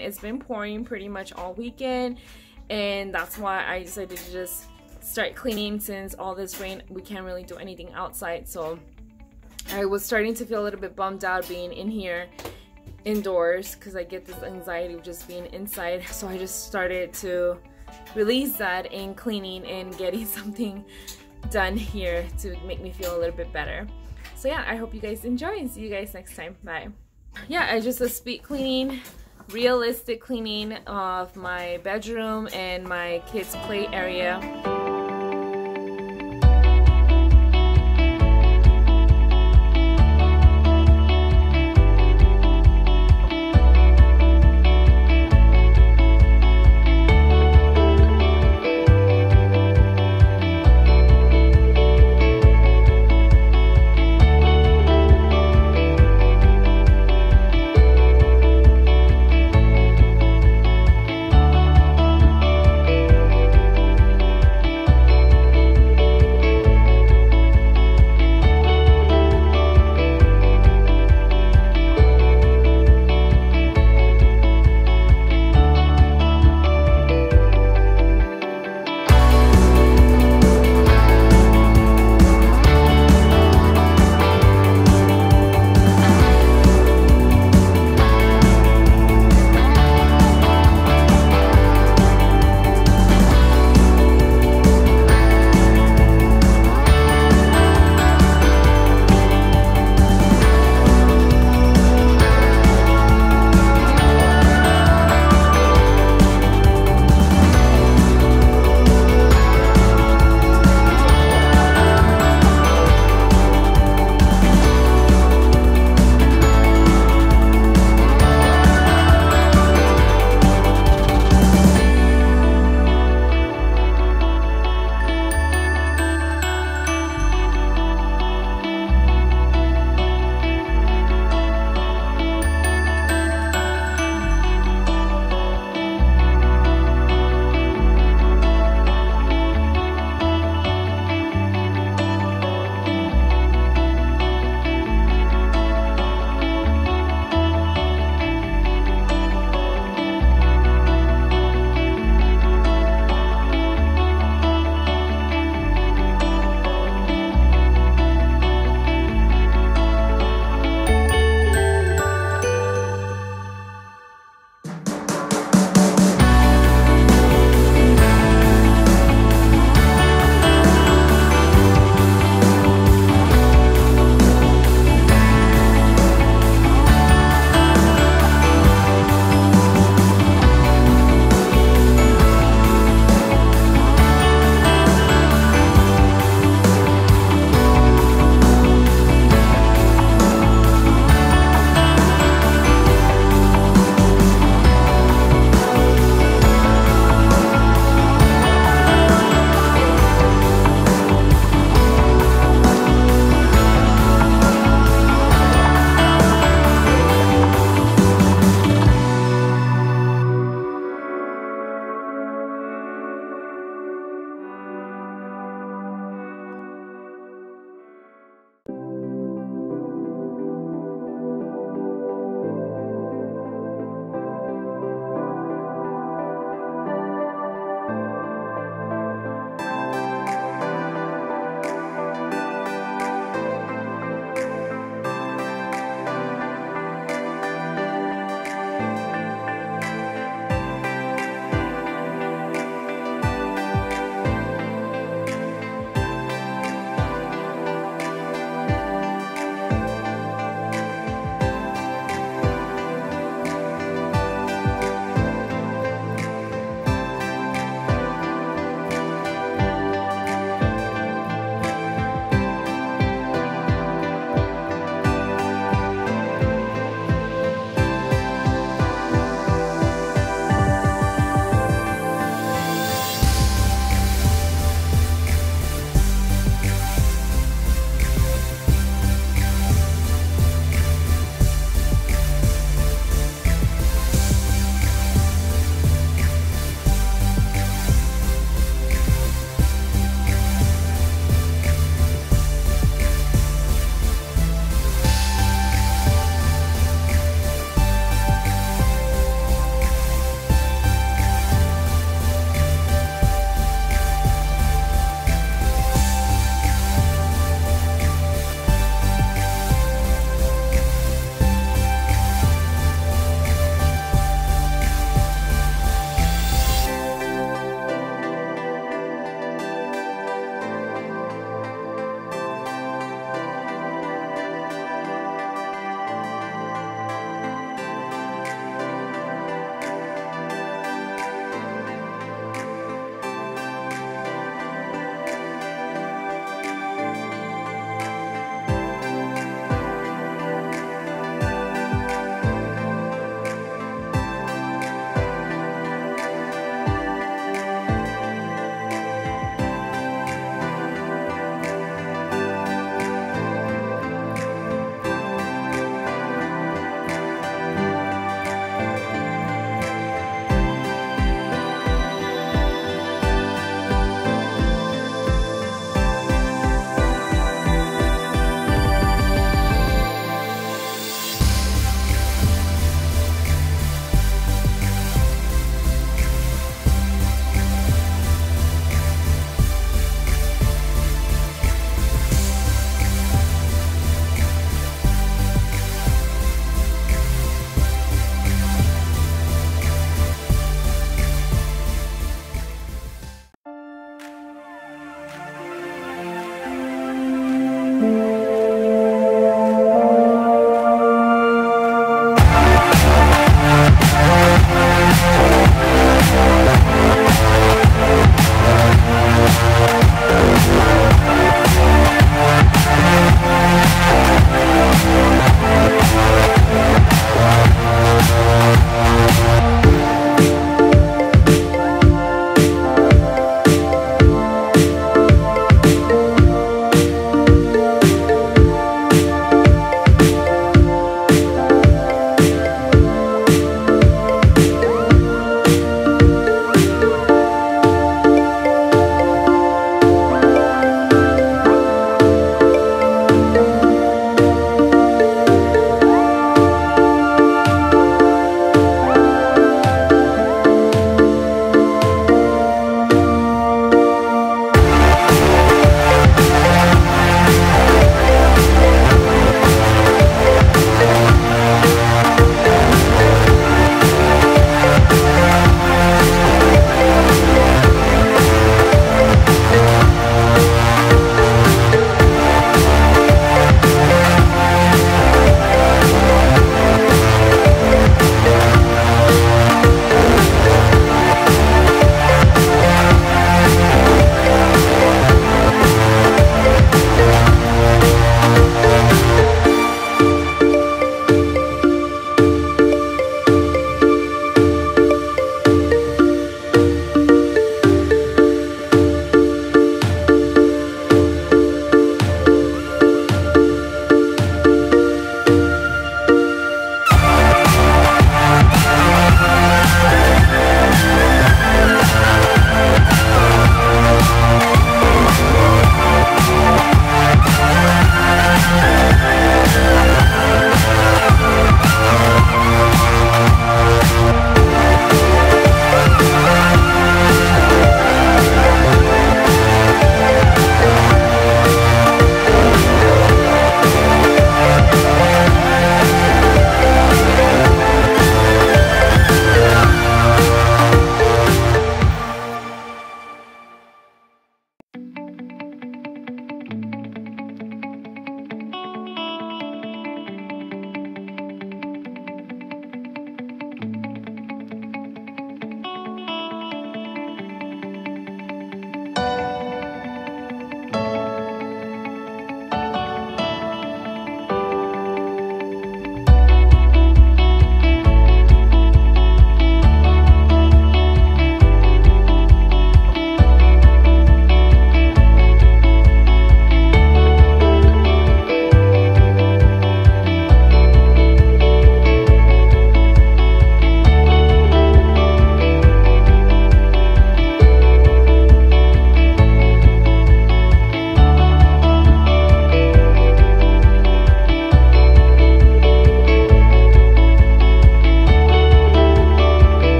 It's been pouring pretty much all weekend, and that's why I decided to just start cleaning. Since all this rain, we can't really do anything outside, so I was starting to feel a little bit bummed out being in here indoors, because I get this anxiety of just being inside. So I just started to release that in cleaning and getting something done here to make me feel a little bit better. So yeah, I hope you guys enjoy, and see you guys next time. Bye. Yeah, I just did speed cleaning, realistic cleaning of my bedroom and my kids' play area.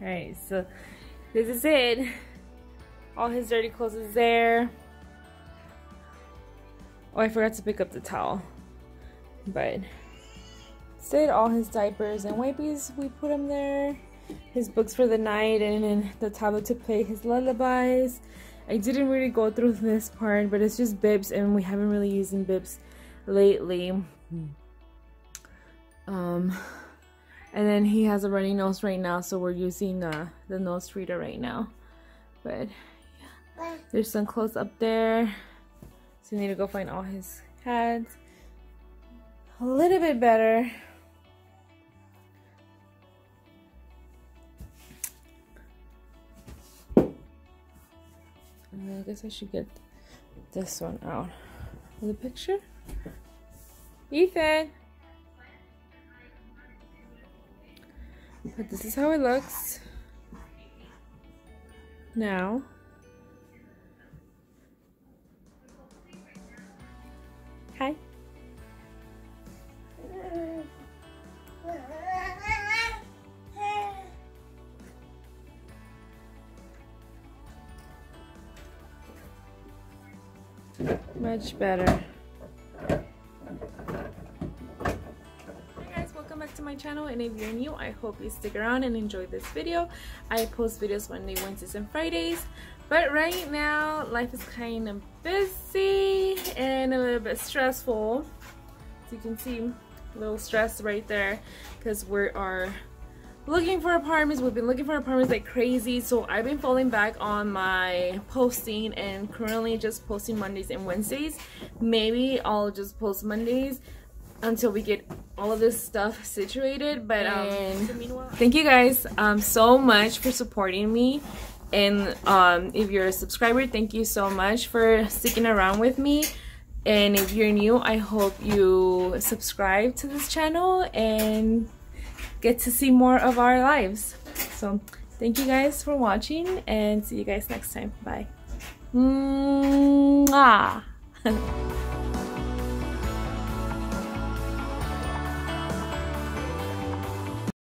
Alright, so this is it. All his dirty clothes is there. Oh, I forgot to pick up the towel. But stayed all his diapers and wipes, we put them there. His books for the night, and then the tablet to play his lullabies. I didn't really go through this part, but it's just bibs, and we haven't really used bibs lately. And then he has a runny nose right now, so we're using the nose reader right now. But yeah, there's some clothes up there, so we need to go find all his hats. A little bit better. I guess I should get this one out of the picture. Ethan! But this is how it looks now. Hi. Much better. Back to my channel, and if you're new, I hope you stick around and enjoy this video. I post videos Monday, Wednesdays, and Fridays, but right now life is kind of busy and a little bit stressful. As you can see, a little stress right there because we are looking for apartments. We've been looking for apartments like crazy, so I've been falling back on my posting and currently just posting Mondays and Wednesdays. Maybe I'll just post Mondays until we get all of this stuff situated, but thank you guys so much for supporting me, and if you're a subscriber, thank you so much for sticking around with me, and if you're new, I hope you subscribe to this channel and get to see more of our lives. So thank you guys for watching, and see you guys next time. Bye. Mwah.